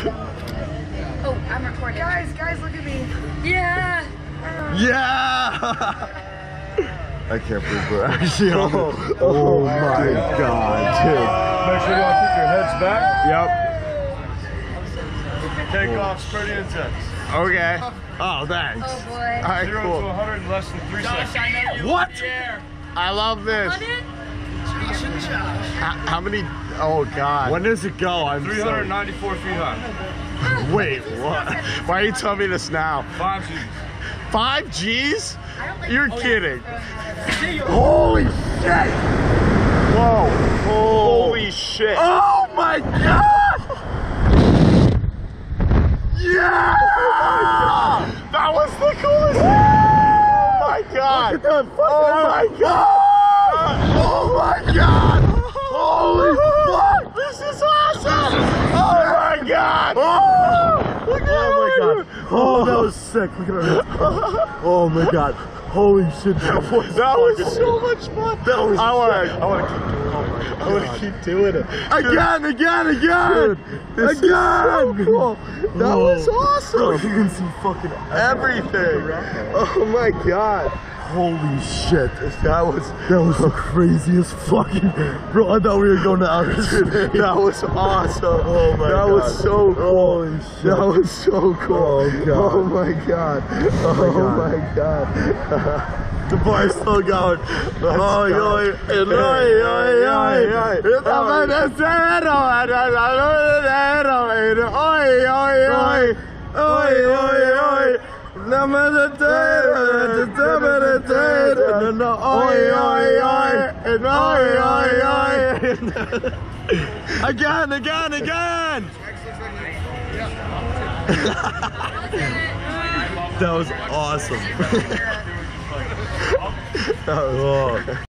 Oh, I'm recording. Guys, look at me. Yeah. Yeah. I can't believe we're actually on. Oh my God, dude. Make sure you all keep your heads back. Yep. Take off, straight into. Okay. Oh, thanks. Oh boy. All right, 0 to 100 in less than 3 seconds. I know you. What? I love this. 100? Josh and Josh. How many? Oh God. When does it go? I'm 394 feet high. Wait, what? Why are you telling me this now? 5 G's. 5 G's? You're kidding. Holy shit! Whoa. Holy shit. Oh my God! Yeah! Oh my God. That was the coolest thing! Oh my God! Look at that. Oh my God! Oh my God! Holy fuck! This is awesome! Oh my God! Oh, look at oh my God! Oh, that was sick! Look at that! Oh my God! Holy shit! That was so much fun! That was I want to keep doing it. Again! This is so cool! That was awesome! Bro, you can see fucking everything! Oh my God! Holy shit! That was the craziest fucking bro. I thought we were going to outer space. That was awesome. Oh my God! That was so cool. Holy shit! That was so cool. Oh God! Oh my God! Oh my God! The bar's still going. Again! That was awesome. That was awesome.